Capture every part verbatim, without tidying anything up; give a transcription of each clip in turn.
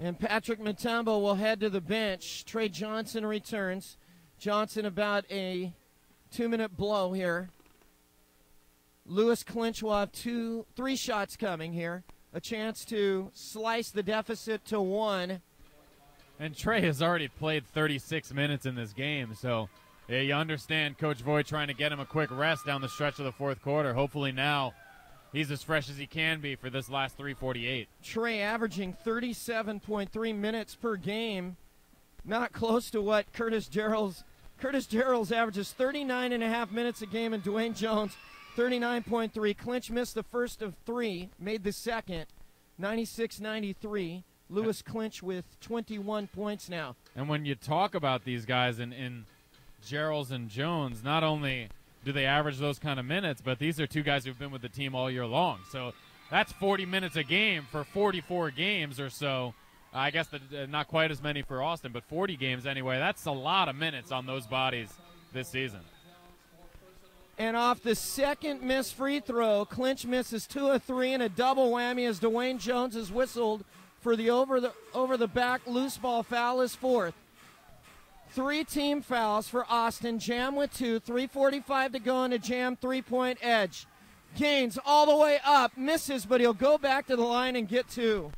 And Patrick Mutombo will head to the bench. Trey Johnson returns. Johnson about a two-minute blow here. Lewis Clinch will have two, three shots coming here. A chance to slice the deficit to one. And Trey has already played thirty-six minutes in this game, so yeah, you understand Coach Voigt trying to get him a quick rest down the stretch of the fourth quarter. Hopefully now he's as fresh as he can be for this last three forty-eight. Trey averaging thirty-seven point three minutes per game. Not close to what Curtis Jerrells. Curtis Jerrells averages thirty-nine and a half minutes a game, and Dwayne Jones thirty-nine point three. Clinch missed the first of three, made the second, ninety-six ninety-three. Lewis Clinch with twenty-one points now. And when you talk about these guys in, in Jerrells and Jones, not only do they average those kind of minutes, but these are two guys who've been with the team all year long. So that's forty minutes a game for forty-four games or so. I guess the, uh, not quite as many for Austin, but forty games anyway. That's a lot of minutes on those bodies this season. And off the second missed free throw, Clinch misses two of three and a double whammy as Dwayne Jones is whistled for the over the over the back loose ball foul is fourth. Three team fouls for Austin. Jam with two. three forty-five to go into Jam three-point edge. Gaines all the way up. Misses, but he'll go back to the line and get two.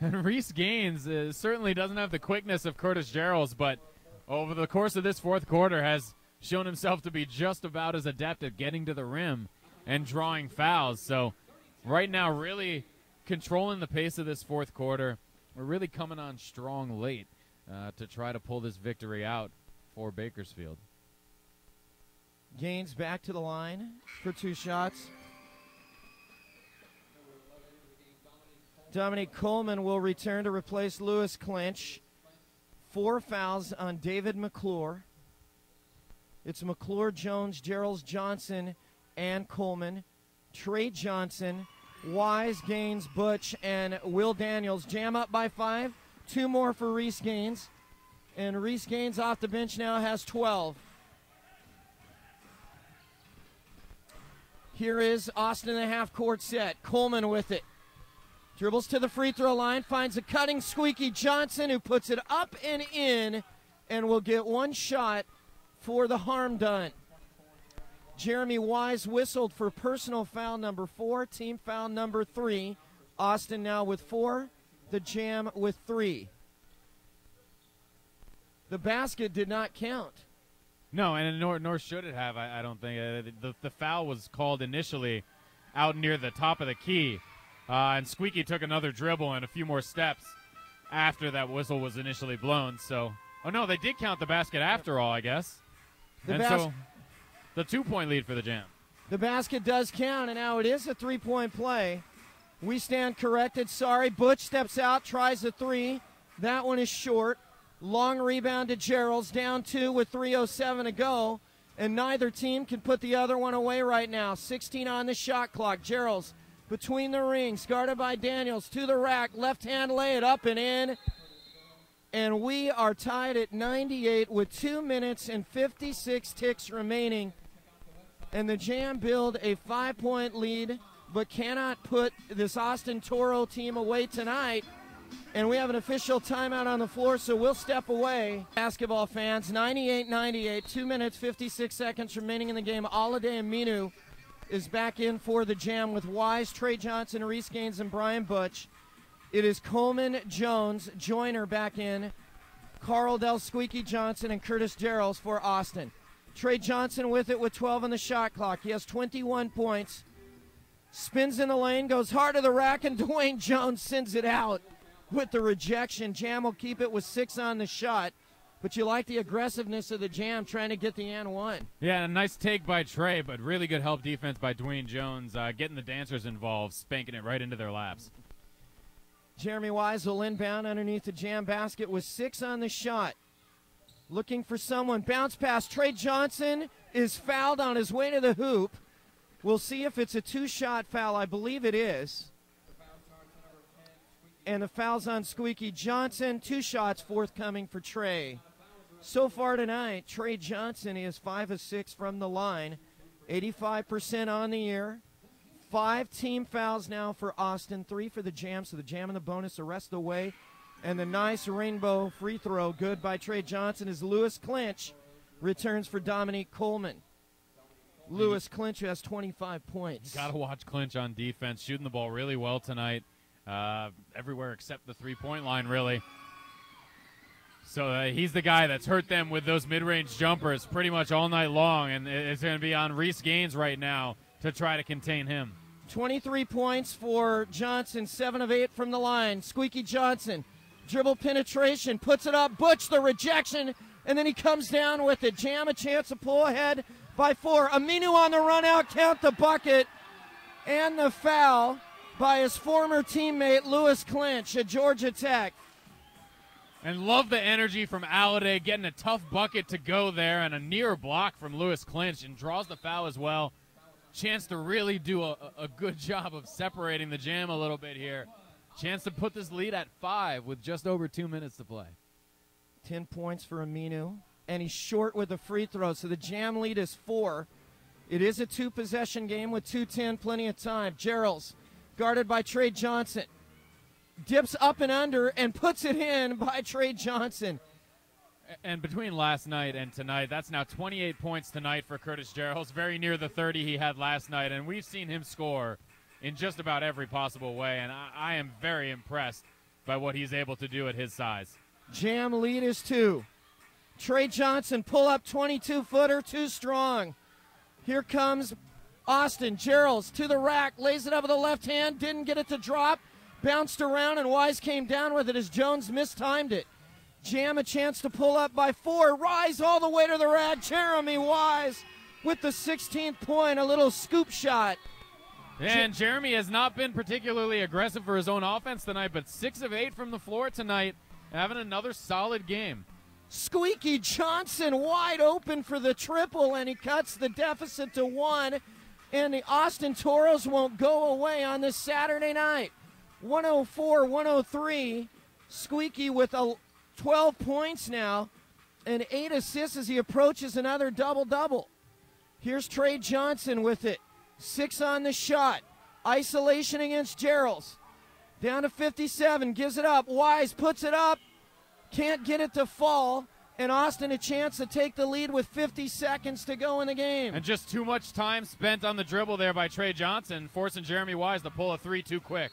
And Reese Gaines uh, certainly doesn't have the quickness of Curtis Jerrells, but over the course of this fourth quarter has shown himself to be just about as adept at getting to the rim and drawing fouls. So right now really controlling the pace of this fourth quarter. We're really coming on strong late uh, to try to pull this victory out for Bakersfield. Gaines back to the line for two shots. Dominique Coleman will return to replace Lewis Clinch. Four fouls on David McClure. It's McClure, Jones, Jerrells, Johnson, and Coleman. Trey Johnson, Wise, Gaines, Butch, and Will Daniels. Jam up by five. Two more for Reese Gaines. And Reese Gaines off the bench now has twelve. Here is Austin in the half-court set. Coleman with it. Dribbles to the free throw line, finds a cutting Squeaky Johnson, who puts it up and in, and will get one shot for the harm done. Jeremy Wise whistled for personal foul number four, team foul number three. Austin now with four, the Jam with three. The basket did not count. No, and nor, nor should it have, I, I don't think. Uh, the, the foul was called initially out near the top of the key. Uh, and Squeaky took another dribble and a few more steps after that whistle was initially blown. So, oh, no, they did count the basket after all, I guess. The and so the two-point lead for the Jam. The basket does count, and now it is a three-point play. We stand corrected. Sorry, Butch steps out, tries a three. That one is short. Long rebound to Jerrells, down two with three oh seven to go, and neither team can put the other one away right now. sixteen on the shot clock. Jerrells between the rings, guarded by Daniels, to the rack, left hand lay it up and in. And we are tied at ninety-eight with two minutes and fifty-six ticks remaining. And the Jam build a five-point lead, but cannot put this Austin Toro team away tonight. And we have an official timeout on the floor, so we'll step away. Basketball fans, ninety-eight ninety-eight, two minutes, fifty-six seconds remaining in the game. Alliday and Minu is back in for the Jam with Wise, Trey Johnson, Reese Gaines, and Brian Butch. It is Coleman, Jones, Joyner back in, Carl Del Squeaky Johnson, and Curtis Jerrells for Austin. Trey Johnson with it with twelve on the shot clock. He has twenty-one points. Spins in the lane, goes hard to the rack, and Dwayne Jones sends it out with the rejection. Jam will keep it with six on the shot. But you like the aggressiveness of the Jam trying to get the and one. Yeah, a nice take by Trey, but really good help defense by Dwayne Jones, uh, getting the dancers involved, spanking it right into their laps. Jeremy Wise will inbound underneath the Jam basket with six on the shot. Looking for someone. Bounce pass. Trey Johnson is fouled on his way to the hoop. We'll see if it's a two-shot foul. I believe it is. And the foul's on Squeaky Johnson. Two shots forthcoming for Trey. So far tonight, Trey Johnson is five of six from the line, eighty-five percent on the year. Five team fouls now for Austin, three for the Jam, so the Jam in the bonus the rest of the way And the nice rainbow free throw, good by Trey Johnson, as Lewis Clinch returns for Dominique Coleman. Lewis Clinch, who has twenty-five points. You got to watch Clinch on defense, shooting the ball really well tonight, uh, everywhere except the three-point line, really. So uh, he's the guy that's hurt them with those mid-range jumpers pretty much all night long, and it's going to be on Reese Gaines right now to try to contain him. twenty-three points for Johnson, seven of eight from the line. Squeaky Johnson, dribble penetration, puts it up, Butch the rejection, and then he comes down with it. Jam a chance to pull ahead by four. Aminu on the run out, count the bucket, and the foul by his former teammate Lewis Clinch at Georgia Tech. And love the energy from Alliday, getting a tough bucket to go there and a near block from Lewis Clinch, and draws the foul as well. Chance to really do a, a good job of separating the Jam a little bit here. Chance to put this lead at five with just over two minutes to play. Ten points for Aminu, and he's short with the free throw, so the Jam lead is four. It is a two-possession game with two ten, plenty of time. Jerrells, guarded by Trey Johnson. Dips up and under and puts it in by Trey Johnson. And between last night and tonight, that's now twenty-eight points tonight for Curtis Jerrells, very near the thirty he had last night. And we've seen him score in just about every possible way, and I, I am very impressed by what he's able to do at his size. Jam lead is two. Trey Johnson, pull up twenty-two footer, too strong. Here comes Austin. Jerrells to the rack, lays it up with the left hand, didn't get it to drop. Bounced around, and Wise came down with it as Jones mistimed it. Jam a chance to pull up by four. Rise all the way to the rack. Jeremy Wise with the sixteenth point, a little scoop shot. And Jeremy has not been particularly aggressive for his own offense tonight, but six of eight from the floor tonight, having another solid game. Squeaky Johnson wide open for the triple, and he cuts the deficit to one. And the Austin Toros won't go away on this Saturday night. one oh four one oh three, Squeaky with a twelve points now and eight assists as he approaches another double-double. Here's Trey Johnson with it. Six on the shot. Isolation against Jerrells. Down to fifty-seven, gives it up. Wise puts it up. Can't get it to fall. And Austin a chance to take the lead with fifty seconds to go in the game. And just too much time spent on the dribble there by Trey Johnson, forcing Jeremy Wise to pull a three too quick.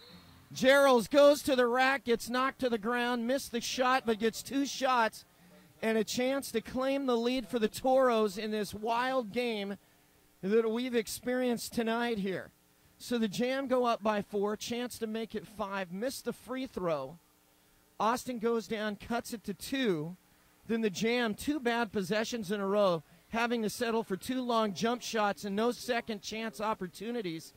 Jerrells goes to the rack, gets knocked to the ground, missed the shot, but gets two shots and a chance to claim the lead for the Toros in this wild game that we've experienced tonight here. So the Jam go up by four, chance to make it five, missed the free throw. Austin goes down, cuts it to two. Then the Jam, two bad possessions in a row, having to settle for two long jump shots and no second chance opportunities.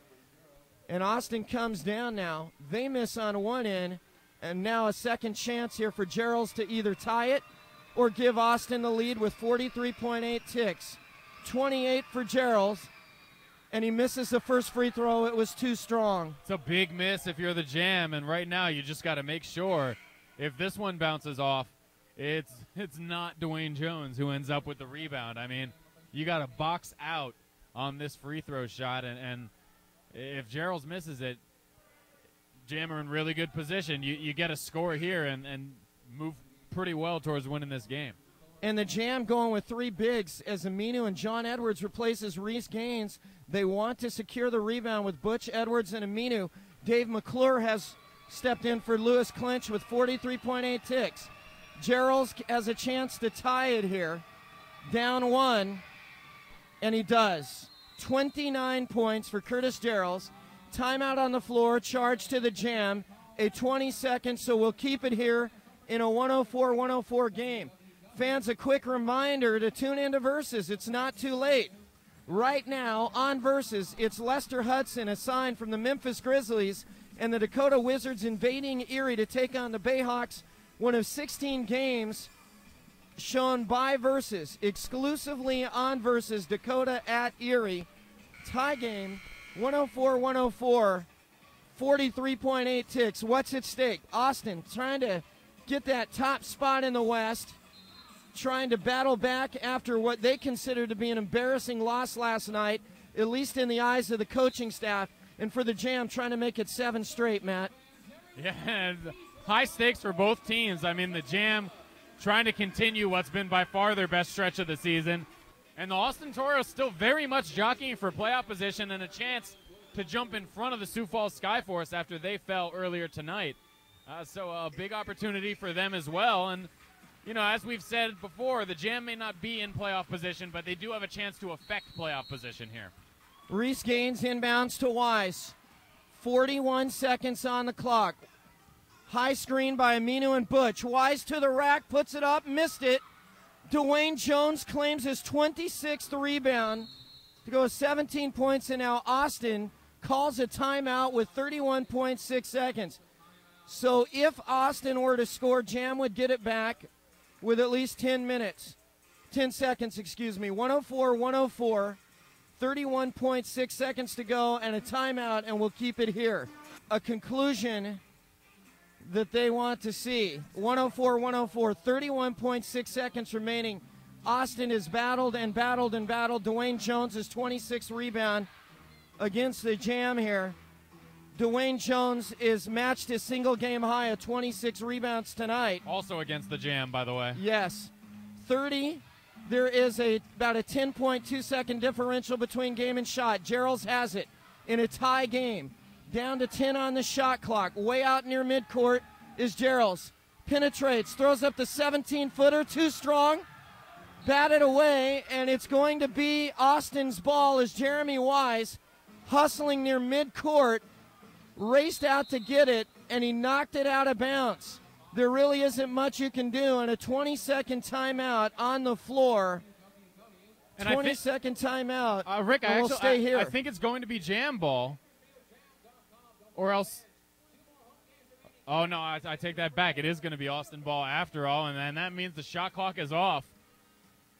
And Austin comes down now. They miss on one end, and now a second chance here for Jerrells to either tie it or give Austin the lead with forty-three point eight ticks. twenty-eight for Jerrells, and he misses the first free throw. It was too strong. It's a big miss if you're the Jam, and right now you just got to make sure if this one bounces off, it's, it's not Dwayne Jones who ends up with the rebound. I mean, you got to box out on this free throw shot, and, and – if Jerrells misses it, Jam are in really good position. You, you get a score here and, and move pretty well towards winning this game. And the Jam going with three bigs as Aminu and John Edwards replaces Reese Gaines. They want to secure the rebound with Butch, Edwards, and Aminu. Dave McClure has stepped in for Lewis Clinch with forty-three point eight ticks. Jerrells has a chance to tie it here. Down one, and he does. twenty-nine points for Curtis Jerrells. Timeout on the floor, charge to the Jam, a twenty second, so we'll keep it here in a one oh four one oh four game. Fans, a quick reminder to tune into Versus. It's not too late. Right now on Versus, it's Lester Hudson, a sign from the Memphis Grizzlies, and the Dakota Wizards invading Erie to take on the Bayhawks, one of sixteen games shown by Versus, exclusively on Versus. Dakota at Erie. Tie game, one oh four one oh four, forty-three point eight ticks. What's at stake? Austin trying to get that top spot in the West, trying to battle back after what they consider to be an embarrassing loss last night, at least in the eyes of the coaching staff, and for the Jam, trying to make it seven straight, Matt. Yeah, high stakes for both teams. I mean, the Jam trying to continue what's been by far their best stretch of the season. And the Austin Toros still very much jockeying for playoff position and a chance to jump in front of the Sioux Falls Skyforce after they fell earlier tonight. Uh, so a big opportunity for them as well. And, you know, as we've said before, the Jam may not be in playoff position, but they do have a chance to affect playoff position here. Reese Gaines inbounds to Wise. forty-one seconds on the clock. High screen by Aminu and Butch. Wise to the rack, puts it up, missed it. Dwayne Jones claims his twenty-sixth rebound to go with seventeen points, and now Austin calls a timeout with thirty-one point six seconds. So if Austin were to score, Jam would get it back with at least ten minutes, ten seconds, excuse me. one oh four, one oh four, thirty-one point six seconds to go and a timeout, and we'll keep it here. A conclusion that they want to see. one oh four, one oh four, thirty-one point six seconds remaining. Austin has battled and battled and battled. Dwayne Jones' twenty-sixth rebound against the Jam here. Dwayne Jones is matched his single game high of twenty-six rebounds tonight. Also against the Jam, by the way. Yes. thirty. There is a about a ten point two second differential between game and shot. Jerrells has it in a tie game. Down to ten on the shot clock. Way out near midcourt is Jerrells. Penetrates, throws up the seventeen-footer, too strong. Batted away, and it's going to be Austin's ball as Jeremy Wise, hustling near midcourt, raced out to get it, and he knocked it out of bounds. There really isn't much you can do, and a twenty-second timeout on the floor. twenty-second timeout, uh, Rick, I we'll actually, stay here. I, I think it's going to be Jam ball. Or else, oh no, I, I take that back. It is going to be Austin ball after all, and, and that means the shot clock is off.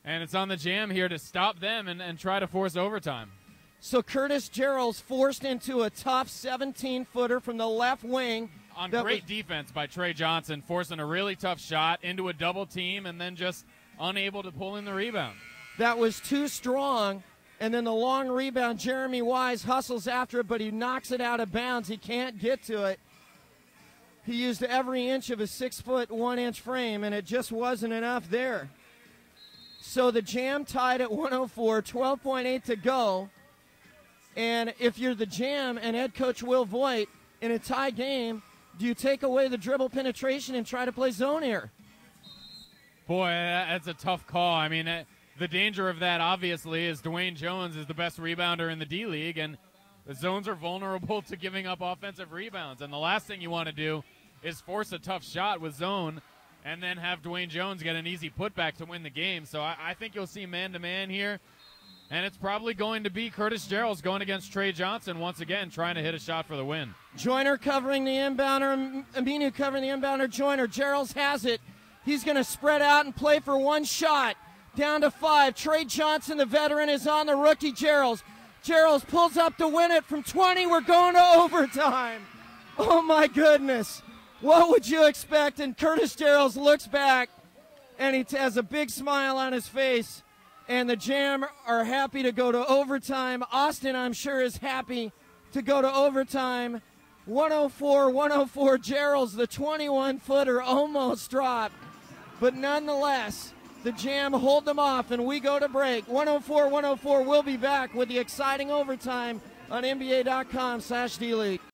And it's on the Jam here to stop them and, and try to force overtime. So Curtis Jerrells forced into a tough seventeen-footer from the left wing. On great defense by Trey Johnson, forcing a really tough shot into a double team and then just unable to pull in the rebound. That was too strong. And then the long rebound, Jeremy Wise hustles after it, but he knocks it out of bounds. He can't get to it. He used every inch of his six-foot, one-inch frame, and it just wasn't enough there. So the Jam tied at one oh four, twelve point eight to go. And if you're the Jam and head coach Will Voigt in a tie game, do you take away the dribble penetration and try to play zone here? Boy, that's a tough call. I mean, it, the danger of that, obviously, is Dwayne Jones is the best rebounder in the D-League, and the zones are vulnerable to giving up offensive rebounds. And the last thing you want to do is force a tough shot with zone and then have Dwayne Jones get an easy putback to win the game. So I, I think you'll see man-to-man here, and it's probably going to be Curtis Jerrells going against Trey Johnson once again, trying to hit a shot for the win. Joyner covering the inbounder, Aminu covering the inbounder, Joyner. Jerrells has it. He's going to spread out and play for one shot. Down to five. Trey Johnson, the veteran, is on the rookie Jerrells. Jerrells pulls up to win it from twenty. We're going to overtime. Oh, my goodness. What would you expect? And Curtis Jerrells looks back, and he has a big smile on his face. And the Jam are happy to go to overtime. Austin, I'm sure, is happy to go to overtime. one oh four, one oh four. Jerrells, the twenty-one-footer, almost dropped. But nonetheless, the Jam hold them off, and we go to break. one oh four, one oh four. We'll be back with the exciting overtime on N B A dot com slash D League.